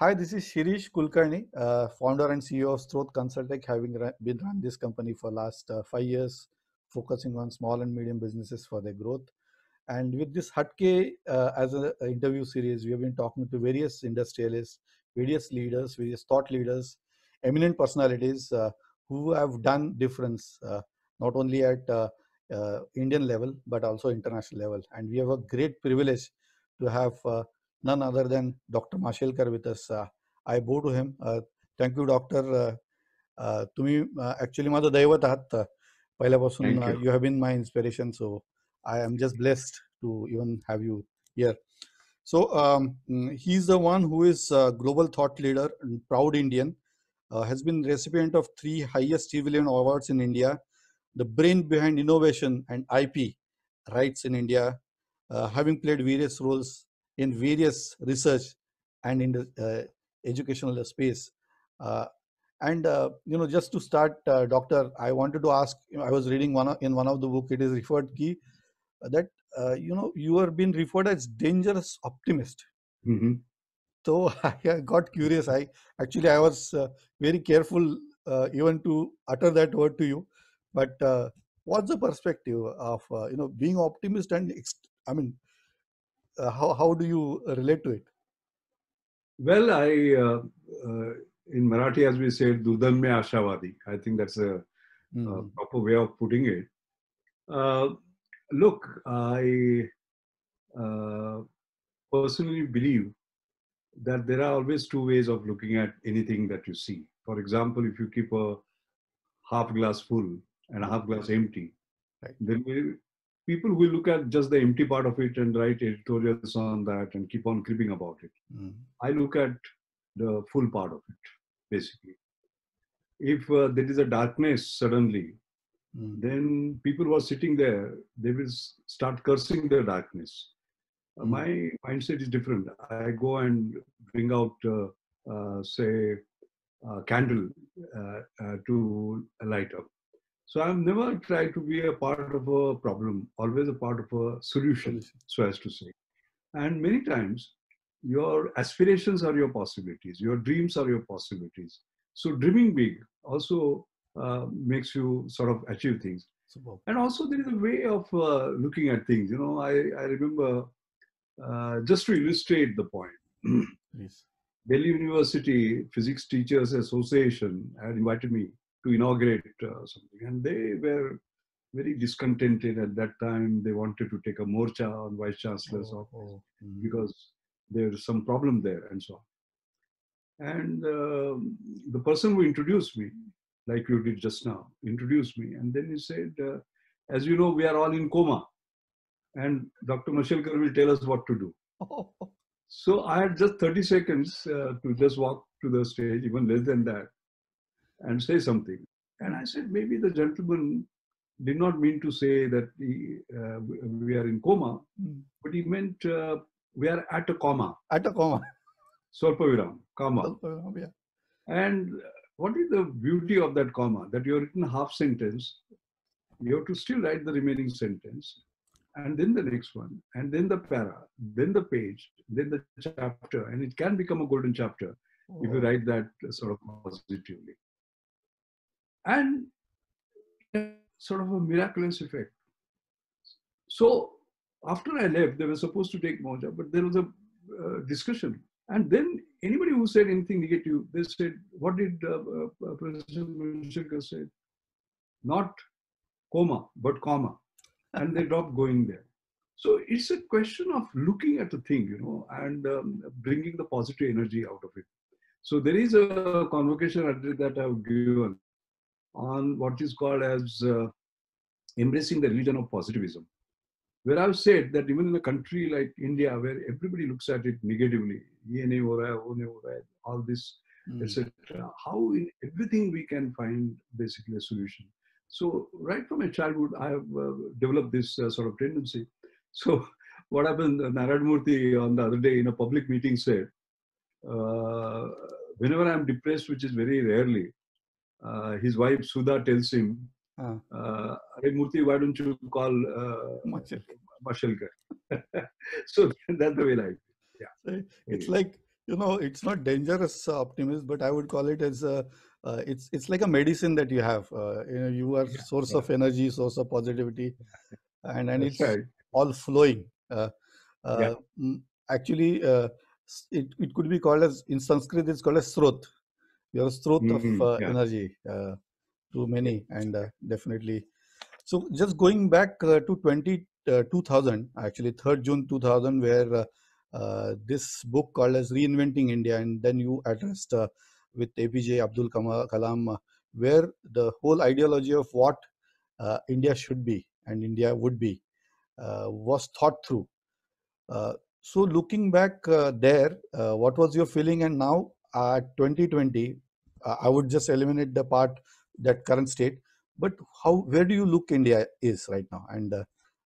Hi, this is Shirish Kulkarni, founder and CEO of Stroth Consulting, having run this company for last 5 years, focusing on small and medium businesses for their growth. And with this HATKE as an interview series, we have been talking to various industrialists, various leaders, various thought leaders, eminent personalities who have done difference, not only at Indian level, but also international level. And we have a great privilege to have none other than Dr. Mashelkar with us. I bow to him. Thank you, Doctor. Tumi actually mother daivat ahat. Pahilapasun you have been my inspiration, so I am just blessed to even have you here. So he's the one who is a global thought leader and proud Indian, has been recipient of 3 highest civilian awards in India, the brain behind innovation and IP rights in India, having played various roles in various research and in the educational space. You know, just to start, Doctor, I wanted to ask, I was reading in one of the book, it is referred ki, that, you know, you are being referred as dangerous optimist. Mm-hmm. So I got curious. I was very careful even to utter that word to you, but what's the perspective of, you know, being optimist and, I mean, how do you relate to it? Well, in Marathi, as we said, Durdan mein Ashavadi. I think that's a proper way of putting it. Look, I personally believe that there are always 2 ways of looking at anything that you see. For example, if you keep a half glass full and a half glass empty, right, then people will look at just the empty part of it and write editorials on that and keep on cribbing about it. Mm. I look at the full part of it, basically. If there is a darkness suddenly, then people who are sitting there, they will start cursing their darkness. My mindset is different. I go and bring out, say, a candle to light up. So I've never tried to be a part of a problem, always a part of a solution, so as to say. And many times, your aspirations are your possibilities, your dreams are your possibilities. So dreaming big also makes you sort of achieve things. Super. And also there is a way of looking at things. You know, I remember, just to illustrate the point, yes, Delhi University Physics Teachers Association had invited me to inaugurate something, and they were very discontented at that time. They wanted to take a morcha on Vice Chancellor's office because there's some problem there and so on. And the person who introduced me, like you did just now, introduced me, and then he said, as you know, we are all in coma and Dr. Mashelkar will tell us what to do. So I had just 30 seconds to just walk to the stage, even less than that, and say something. And I said, maybe the gentleman did not mean to say that we are in coma, but he meant we are at a comma. At a comma. Swarpaviram, comma. Yeah. And what is the beauty of that comma? That you have written half sentence, you have to still write the remaining sentence, and then the next one, and then the para, then the page, then the chapter, and it can become a golden chapter if you write that sort of positively. And sort of a miraculous effect. So after I left, they were supposed to take morcha, but there was a discussion. And then anybody who said anything negative, they said, what did Professor Mashelkar say? Not coma, but comma. And they dropped going there. So it's a question of looking at the thing, you know, and bringing the positive energy out of it. So there is a convocation that I've given on what is called as embracing the religion of positivism, where I've said that even in a country like India, where everybody looks at it negatively, all this, etc., how in everything we can find basically a solution. So right from my childhood, I have developed this sort of tendency. So what happened, Narayana Murthy on the other day in a public meeting said, whenever I'm depressed, which is very rarely, his wife Sudha tells him, hey Murthy, why don't you call Mashelkar? So that's the way life. Yeah. It's like you know, it's not dangerous optimism, but I would call it as a, it's like a medicine that you have. You know, you are source of energy, source of positivity, and it's all flowing. Actually, it could be called as, in Sanskrit, it's called as Stroth. You're a Stroth of energy to many, and definitely. So just going back to 2000, actually 3rd June 2000, where this book called as Reinventing India, and then you addressed with A. P. J. Abdul Kalam, where the whole ideology of what India should be and India would be was thought through. So looking back there, what was your feeling? And now 2020, I would just eliminate the part that current state, but how, where do you look India is right now? And